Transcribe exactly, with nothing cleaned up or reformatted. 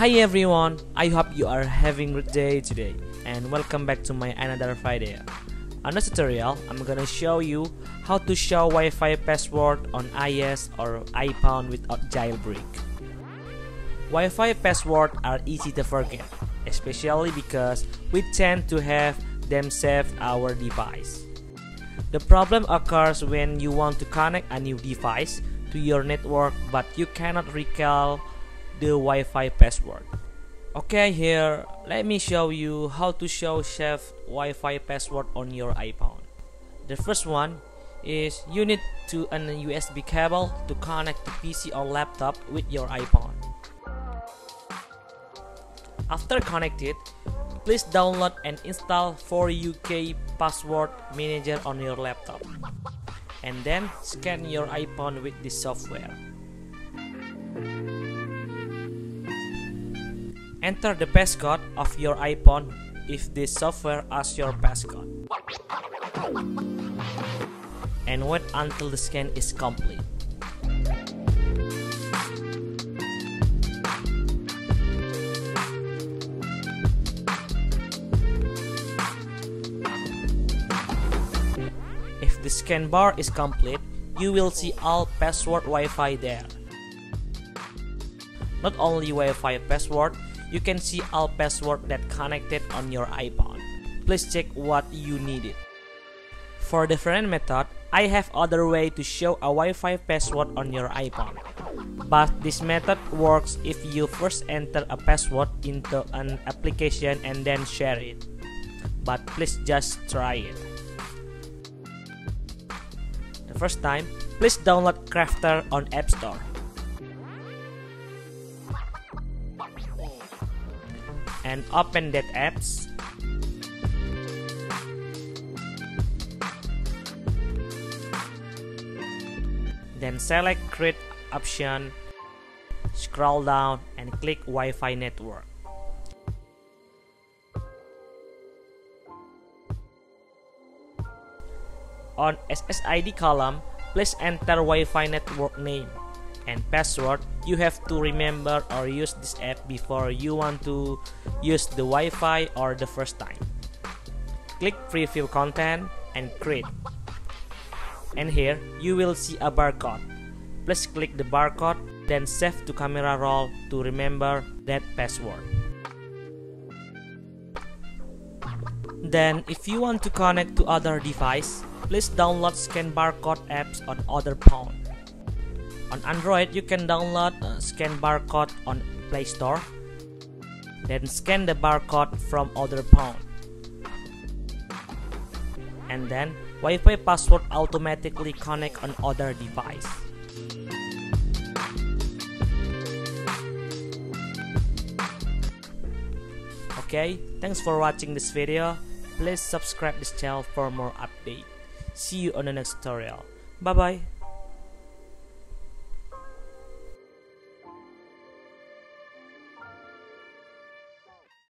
Hi everyone, I hope you are having a good day today and welcome back to my another video. On this tutorial, I'm gonna show you how to show Wi-Fi password on iOS or iPhone without jailbreak. Wi-Fi passwords are easy to forget, especially because we tend to have them save our device. The problem occurs when you want to connect a new device to your network but you cannot recall the Wi-Fi password. Okay, here let me show you how to show saved Wi-Fi password on your iPhone. The first one is you need to an U S B cable to connect the P C or laptop with your iPhone. After connected, please download and install four U K Password Manager on your laptop, and then scan your iPhone with this software. Enter the passcode of your iPhone if this software asks your passcode, and wait until the scan is complete. If the scan bar is complete, you will see all password Wi-Fi there. Not only Wi-Fi password, you can see all password that connected on your iPhone. Please check what you needed. For different method, I have other way to show a Wi-Fi password on your iPhone. But this method works if you first enter a password into an application and then share it. But please just try it. The first time, please download Qrafter on App Store. And open that apps. Then select create option, scroll down and click Wi-Fi network. On S S I D column, please enter Wi-Fi network name and password you have to remember or use this app before you want to use the Wi-Fi or the first time. Click preview content and create. And here you will see a barcode. Please click the barcode, then save to camera roll to remember that password. Then if you want to connect to other device, please download scan barcode apps on other phone. On Android, you can download uh, scan barcode on Play Store, then scan the barcode from other phone. And then Wi-Fi password automatically connect on other device. Okay, thanks for watching this video. Please subscribe this channel for more update. See you on the next tutorial. Bye bye.